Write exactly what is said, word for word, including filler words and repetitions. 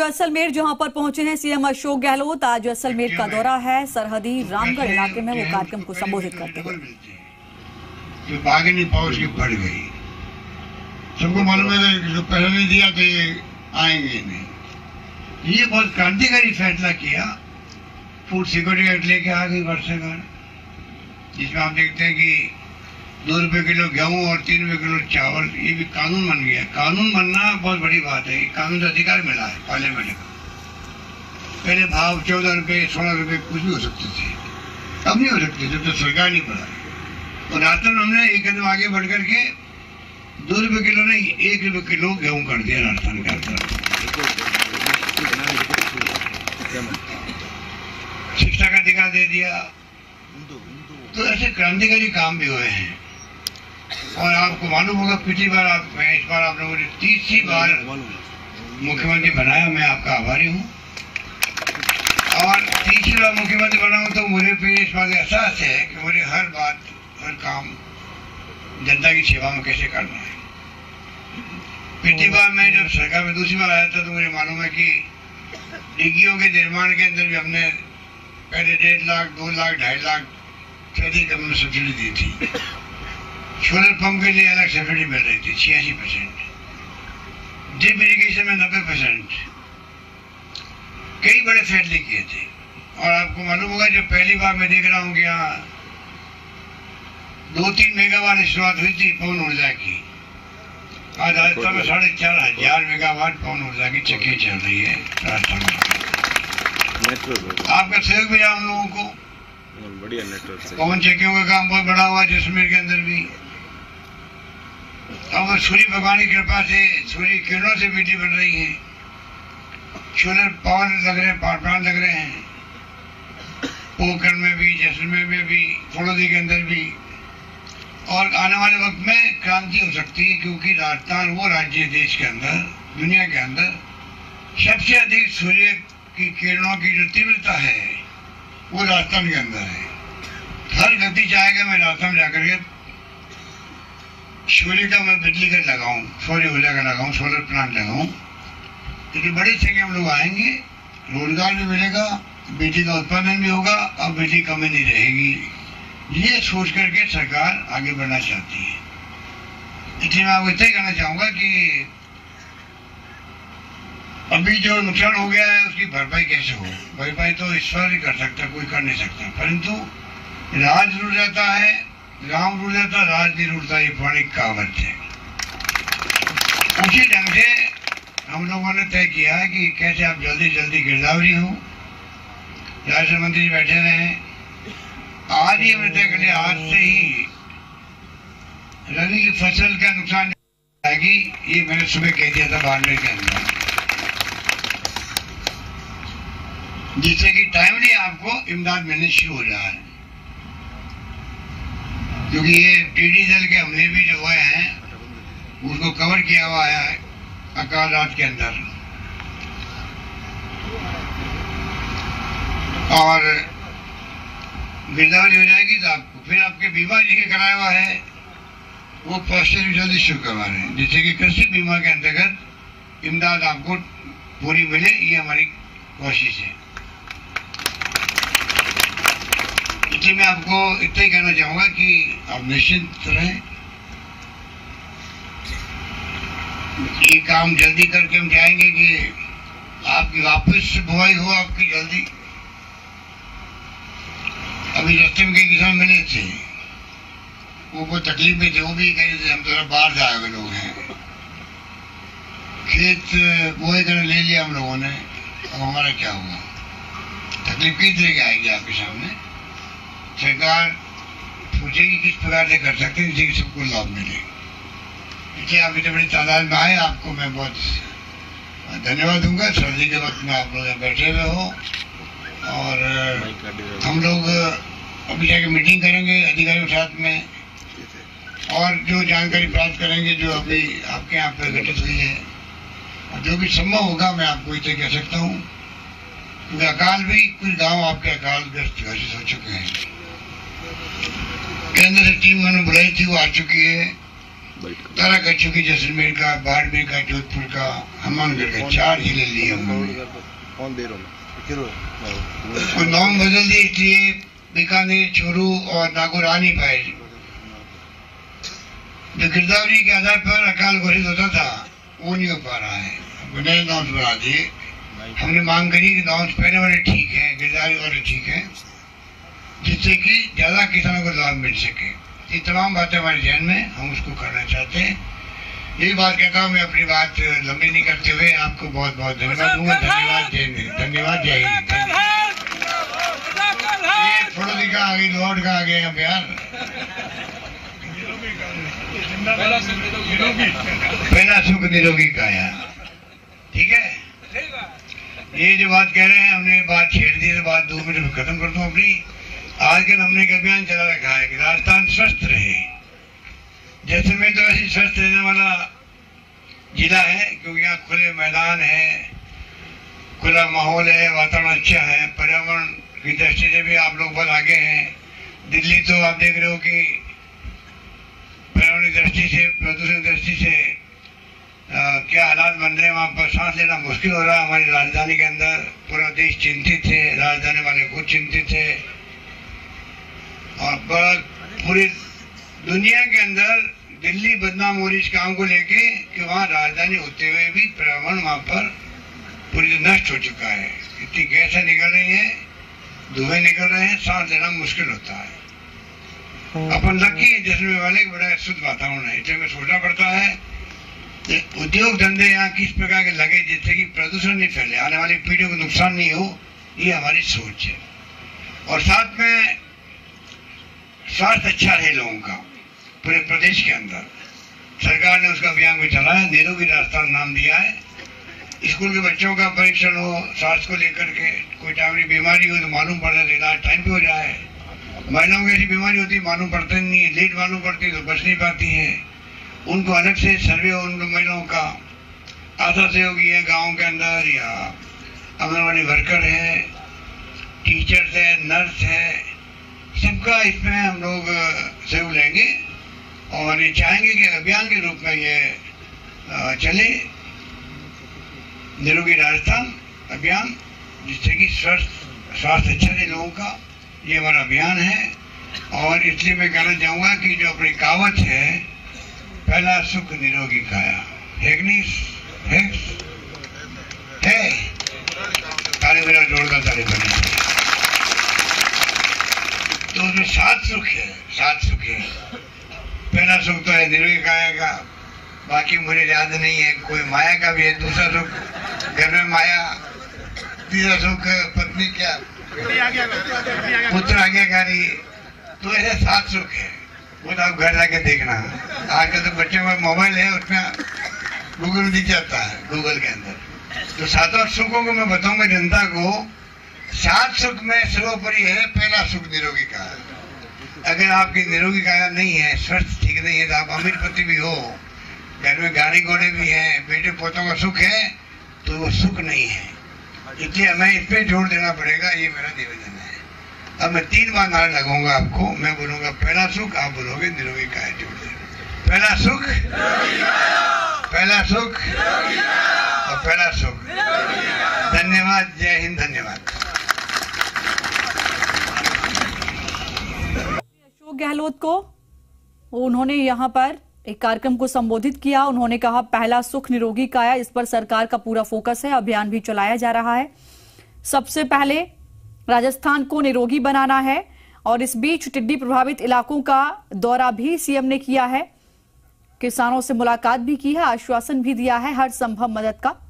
जैसलमेर जहां पर पहुंचे हैं सीएम अशोक गहलोत। आज जैसलमेर का दौरा है। सरहदी रामगढ़ इलाके में वो कार्यक्रम को संबोधित करते हुए जो बागनी पहुंच के बढ़ गई, सबको मालूम है जो पहले नहीं दिया तो ये आएंगे नहीं। ये बहुत क्रांतिकारी फैसला किया, फूड सिक्योरिटी एक्ट लेके आ गई वर्ष सरकार, जिसमें आप देखते हैं कि दो रुपये किलो गेहूं और तीन रुपये किलो चावल, ये भी कानून बन गया। कानून बनना बहुत बड़ी बात है, कानून का अधिकार मिला है पार्लियामेंट का। पहले भाव चौदह रुपये सोलह रुपये कुछ भी हो सकते थे, अब नहीं हो सकते जब तक सरकार नहीं बढ़ाई। और रात में हमने एक कदम आगे बढ़ करके दो रुपये किलो नहीं एक रुपये किलो गेहूँ कर दिया राजस्थान के अंदर, शिक्षा का अधिकार दे दिया। तो ऐसे क्रांतिकारी काम भी हुए हैं। और आपको मालूम होगा पिछली बार आप मैं इस बार आप लोगों ने तीसरी बार मुख्यमंत्री बनाया, मैं आपका आभारी हूँ। और तीसरी बार मुख्यमंत्री बनाऊँ तो मुझे फिर इस बात का एहसास है कि मुझे हर बात हर काम जनता की सेवा में कैसे करना है। पिछली बार मैं जब सरकार में दूसरी बार आया था तो मुझे मालूम है कि डिग्गियों के निर्माण के अंदर भी हमने पहले डेढ़ लाख दो लाख ढाई लाख ट्रेडिंग कम में सब्सिडी दी थी। सोलर पंप के लिए अलग सब्सिडी मिल रही थी छियासी परसेंट, ड्रिप इरीगेशन में नब्बे परसेंट। कई बड़े फैसले किए थे। और आपको मालूम होगा जब पहली बार मैं देख रहा हूँ कि यहाँ दो तीन मेगावाट शुरुआत हुई थी पवन ऊर्जा की, आज राजस्थान में साढ़े चार हजार मेगावाट पवन ऊर्जा की चक्की चल रही है राजस्थान में। आपका सहयोग मिला हम लोगों को, बढ़िया नेटवर्क से पवन चक्कियों का काम बहुत बड़ा हुआ जैसलमेर के अंदर भी। अब सूर्य भगवान की कृपा से सूर्य किरणों से बिजली बन रही है, सोलर पावर लग रहे हैं, पावर प्लांट लग रहे हैं पोखर में भी, जैसलमेर में भी, फलोदी के अंदर भी। और आने वाले वक्त में क्रांति हो सकती है, क्योंकि राजस्थान वो राज्य देश के अंदर दुनिया के अंदर सबसे अधिक सूर्य की किरणों की जो तीव्रता है वो राजस्थान के अंदर है। हर व्यक्ति चाहेगा मैं राजस्थान जाकर के सूर्य का मैं बिजली का लगाऊं, सूर्य ऊर्जा का लगाऊं, सोलर प्लांट लगाऊं। क्योंकि तो बड़ी संख्या में लोग आएंगे, रोजगार भी मिलेगा, बिजली का उत्पादन भी होगा और बिजली कमी नहीं रहेगी। ये सोच करके सरकार आगे बढ़ना चाहती है। इसलिए मैं आपको इतना ही कहना चाहूँगा कि अभी जो नुकसान हो गया है उसकी भरपाई कैसे हो, भरपाई तो ईश्वर ही कर सकता, कोई कर नहीं सकता। परंतु राज रुल जाता है, राम रुल जाता, राज नहीं रुलता, ये पौराणिक कहावत है। उसी ढंग से हम लोगों ने तय किया है कि कैसे आप जल्दी जल्दी गिरदावरी हो। राजस्व मंत्री बैठे रहे, आज ही हमने तय कर लिया, आज से ही रबी की फसल का नुकसान आएगी। ये मैंने सुबह कह दिया था बाड़मेर के अंदर, जिससे कि टाइमली आपको इमदाद मिलने शुरू हो रहा है। क्योंकि ये टीडी दल के हमले भी जो हुए हैं उसको कवर किया हुआ है अकाल रात के अंदर। और गिरदावरी हो जाएगी तो आपको फिर आपके बीमा जी के कराया हुआ है वो प्रोसेस भी जल्दी शुरू करवा रहे हैं, जिससे कि कृषि बीमा के अंतर्गत इमदाद आपको पूरी मिले। ये हमारी कोशिश है। इसलिए मैं आपको इतना ही कहना चाहूँगा कि आप निश्चिंत रहें, ये काम जल्दी करके हम चाहेंगे कि आपकी वापस बुआई हो आपकी जल्दी। अभी रस्ते में कई किसान मिले थे, वो कोई तकलीफ में थे, वो भी कह रहे थे हम थोड़ा बाहर से आए हुए लोग हैं, खेत बुआई करने ले लिया हम लोगों ने, अब हमारा क्या होगा, तकलीफ किस तरह आएगी आपके सामने। सरकार सोचेगी किस प्रकार से कर सकते हैं जिससे सबको लाभ मिले। इसलिए आप इतनी बड़ी तादाद में आए, आपको मैं बहुत धन्यवाद दूंगा। सर्दी के वक्त में आप लोग बैठे हुए हो और हम लोग अभी जाके मीटिंग करेंगे अधिकारियों के साथ में, और जो जानकारी प्राप्त करेंगे जो अभी आपके यहाँ पर घटित हुई है, जो भी संभव होगा मैं आपको इसे कह सकता हूँ। क्योंकि अकाल भी कुछ गांव आपके अकाल ग्रस्त घोषित हो चुके हैं। केंद्र से टीम मैंने बुलाई थी, वो आ चुकी है, ताराकच्छ की, जैसलमेर का, बाड़मेर का, जोधपुर का, हनुमानगढ़ का, चार जिले लिए हमने और नाम बदल दिए, इसलिए बीकानेर, चूरू और नागौर आ नहीं पाए। जो गिरदावरी के आधार पर अकाल घोषित होता था वो नहीं हो पा रहा है, नए नाम बना दिए। हमने मांग करी कि नाम पहले वाले ठीक है, गिरदावरी वाले ठीक है, जिससे कि ज़्यादा किसानों को लाभ मिल सके। ये तमाम बातें हमारे जहन में, हम उसको करना चाहते हैं। यही बात कहता हूँ मैं, अपनी बात लंबी नहीं करते हुए आपको बहुत बहुत धन्यवाद दूंगा। धन्यवाद जय, धन्यवाद जय हिंद। थोड़ा दिखा आगे, लौट का आगे हम यार। पहला सुख निरोगी का यार, ठीक है। ये जो बात कह रहे हैं, हमने बात छेड़ दी तो बात दो मिनट में खत्म कर दूँ अपनी। आज के हमने एक अभियान चला रखा है कि राजस्थान स्वस्थ रहे। जैसलमेर तो ऐसी स्वस्थ रहने वाला जिला है, क्योंकि यहाँ खुले मैदान है, खुला माहौल है, वातावरण अच्छा है। पर्यावरण की दृष्टि से भी आप लोग बहुत आगे हैं। दिल्ली तो आप देख रहे हो कि पर्यावरण की दृष्टि से, प्रदूषण की दृष्टि से आ, क्या हालात बन रहे हैं, वहाँ पर सांस लेना मुश्किल हो रहा है। हमारी राजधानी के अंदर पूरा देश चिंतित है, राजधानी वाले खुद चिंतित है, और पूरी दुनिया के अंदर दिल्ली बदनाम हो रही इस काम को लेके कि वहाँ राजधानी होते हुए भी पर्यावरण वहाँ पर पूरी नष्ट हो चुका है। इतनी गैसें निकल रही हैं, धुएं निकल रहे हैं, सांस लेना मुश्किल होता है। अपन लकी है जिसमें वाले बड़ा शुद्ध वातावरण है, इसलिए हमें सोचना पड़ता है उद्योग धंधे यहाँ किस प्रकार के लगे जिससे कि प्रदूषण नहीं फैले, आने वाली पीढ़ियों को नुकसान नहीं हो, ये हमारी सोच है। और साथ में स्वास्थ्य अच्छा है लोगों का पूरे प्रदेश के अंदर। सरकार ने उसका अभियान भी चलाया, निरोगी रास्ता नाम दिया है। स्कूल के बच्चों का परीक्षण हो स्वास्थ्य को लेकर के, कोई टाइमली बीमारी हो तो मालूम पड़ जाए, इलाज टाइम पे हो जाए। महिलाओं की ऐसी बीमारी होती मालूम पड़ती नहीं है, लेट मालूम पड़ती तो बच नहीं पाती है। उनको अलग से सर्वे हो, उन महिलाओं का आशा सहयोगी है गाँव के अंदर, या आंगनबाड़ी वर्कर है, टीचर्स है, नर्स है, सबका इसमें हम लोग सहयोग लेंगे और ये चाहेंगे कि अभियान के रूप में ये चले, निरोगी राजस्थान अभियान, जिससे कि स्वस्थ स्वास्थ्य अच्छा रहे लोगों का, ये हमारा अभियान है। और इसलिए मैं कहना चाहूँगा कि जो अपनी कहावत है, पहला सुख निरोगी काया, है कि नहीं है? ताली मेरा जोड़ता ताली बनी, तो उसमें सात सुख है, सात सुख है। पहला सुख तो है निरोगी काया का, बाकी मुझे याद नहीं है, कोई माया का भी है। दूसरा सुख घर में माया, तीसरा सुख पत्नी क्या पुत्र आज्ञाकारी, तो ऐसे सात सुख है। वो तो आप घर जाके देखना। आजकल तो बच्चों में मोबाइल है, उसमें गूगल दिख जाता है गूगल के अंदर। तो सातों सुखों को मैं बताऊंगा जनता को, सात सुख में सर्वोपरि है पहला सुख निरोगी काया। अगर आपकी निरोगी काया नहीं है, स्वस्थ ठीक नहीं है, तो आप अमीर पति भी हो, घर में गाड़ी घोड़े भी हैं, बेटे पोतों का सुख है, तो वो सुख नहीं है। इसलिए हमें इस पर जोर देना पड़ेगा, ये मेरा निवेदन है। अब मैं तीन बार नारा लगाऊंगा आपको, मैं बोलूँगा पहला सुख, आप बोलोगे निरोगी काया जोड़ देना। पहला सुख, पहला सुख और पहला सुख। धन्यवाद, जय हिंद, धन्यवाद। अशोक गहलोत को उन्होंने यहां पर एक कार्यक्रम को संबोधित किया। उन्होंने कहा पहला सुख निरोगी काया, इस पर सरकार का पूरा फोकस है, अभियान भी चलाया जा रहा है। सबसे पहले राजस्थान को निरोगी बनाना है, और इस बीच टिड्डी प्रभावित इलाकों का दौरा भी सीएम ने किया है, किसानों से मुलाकात भी की है, आश्वासन भी दिया है हर संभव मदद का।